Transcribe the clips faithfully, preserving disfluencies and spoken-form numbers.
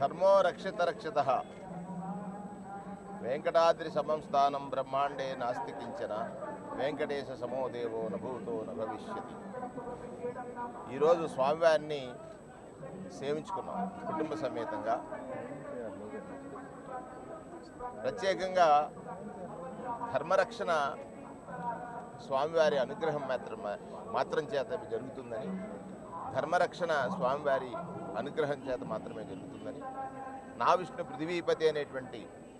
ధర్మో రక్షిత రక్షితః వెంకటాద్రి సమం స్థానం బ్రహ్మాండే నాస్తి కించన వెంకటేశ సమో దేవో నభూతో నభవిష్యతి. ఈరోజు స్వామివారిని సేవించుకున్నాం కుటుంబ సమేతంగా. ప్రత్యేకంగా ధర్మరక్షణ స్వామివారి అనుగ్రహం మాత్రం మాత్రం చేత జరుగుతుందని, ధర్మరక్షణ స్వామివారి అనుగ్రహం చేత మాత్రమే జరుగుతుందని నా విష్ణు పృథ్వీపతి అనేటువంటి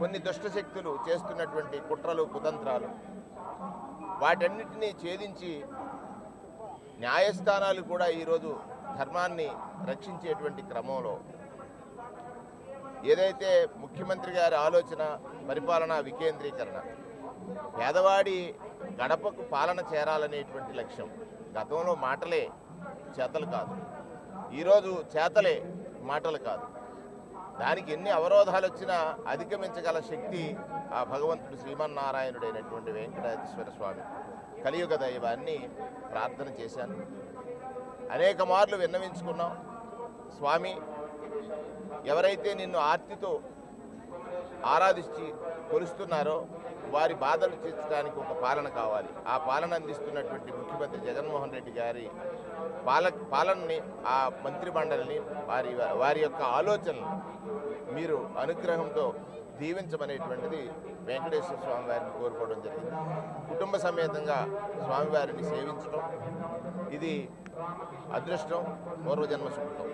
కొన్ని దుష్టశక్తులు చేస్తున్నటువంటి కుట్రలు కుతంత్రాలు, వాటన్నిటినీ ఛేదించి న్యాయస్థానాలు కూడా ఈరోజు ధర్మాన్ని రక్షించేటువంటి క్రమంలో ఏదైతే ముఖ్యమంత్రి గారి ఆలోచన పరిపాలన వికేంద్రీకరణ, పేదవాడి గడపకు పాలన చేరాలనేటువంటి లక్ష్యం, గతంలో మాటలే చేతలు కాదు, ఈరోజు చేతలే మాటలు కాదు, దానికి ఎన్ని అవరోధాలు వచ్చినా అధిగమించగల శక్తి ఆ భగవంతుడు శ్రీమన్నారాయణుడైనటువంటి వెంకటేశ్వర స్వామి. కలియుగ దైవాన్ని ప్రార్థన చేశాను, అనేక మార్లు విన్నవించుకున్నాం. స్వామి, ఎవరైతే నిన్ను ఆర్తితో ఆరాధించి కొలుస్తున్నారో వారి బాధలు తీర్చడానికి ఒక పాలన కావాలి. ఆ పాలన అందిస్తున్నటువంటి ముఖ్యమంత్రి జగన్మోహన్ రెడ్డి గారి పాల పాలనని ఆ మంత్రిమండలిని వారి వారి యొక్క ఆలోచనలు మీరు అనుగ్రహంతో దీవించమనేటువంటిది వెంకటేశ్వర స్వామి వారిని కోరుకోవడం జరిగింది. కుటుంబ సమేతంగా స్వామివారిని సేవించడం ఇది అదృష్టం, పూర్వజన్మ సుఖం.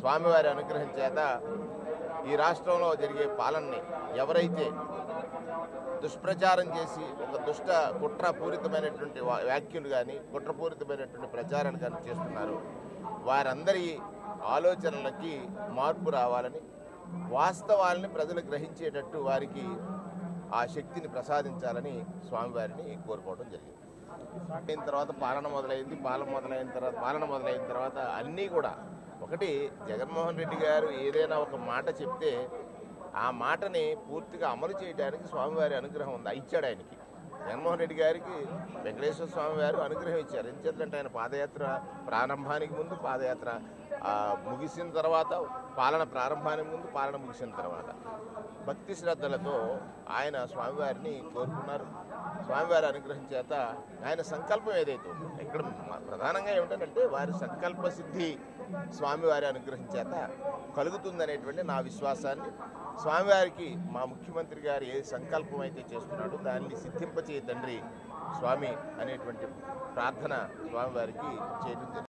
స్వామివారి అనుగ్రహం చేత ఈ రాష్ట్రంలో జరిగే పాలనని ఎవరైతే దుష్ప్రచారం చేసి ఒక దుష్ట కుట్రపూరితమైనటువంటి వ్యాఖ్యలు కానీ కుట్రపూరితమైనటువంటి ప్రచారాలు కానీ చేస్తున్నారు, వారందరి ఆలోచనలకి మార్పు రావాలని, వాస్తవాలని ప్రజలు గ్రహించేటట్టు వారికి ఆ శక్తిని ప్రసాదించాలని స్వామివారిని కోరుకోవడం జరిగింది. అయిన తర్వాత పాలన మొదలైంది. పాలన మొదలైన తర్వాత పాలన మొదలైన తర్వాత అన్నీ కూడా ఒకటి, జగన్మోహన్ రెడ్డి గారు ఏదైనా ఒక మాట చెప్తే ఆ మాటని పూర్తిగా అమలు చేయడానికి స్వామివారి అనుగ్రహం ఉంది, ఇచ్చాడు ఆయనకి. జగన్మోహన్ రెడ్డి గారికి వెంకటేశ్వర స్వామి వారు అనుగ్రహం ఇచ్చారు. ఎందుచేతంటే ఆయన పాదయాత్ర ప్రారంభానికి ముందు, పాదయాత్ర ముగిసిన తర్వాత, పాలన ప్రారంభానికి ముందు, పాలన ముగిసిన తర్వాత భక్తి శ్రద్ధలతో ఆయన స్వామివారిని కోరుకున్నారు. స్వామివారి అనుగ్రహం చేత ఆయన సంకల్పం ఏదైతే ఇక్కడ ప్రధానంగా ఏమిటంటే వారి సంకల్ప సిద్ధి స్వామివారి అనుగ్రహం చేత కలుగుతుందనేటువంటి నా విశ్వాసాన్ని, స్వామివారికి మా ముఖ్యమంత్రి గారు ఏ సంకల్పం అయితే చేస్తున్నాడో దాన్ని సిద్ధింపచేయ తండ్రి స్వామి అనేటువంటి ప్రార్థన స్వామివారికి చేయడం జరిగింది.